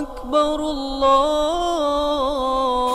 أكبر الله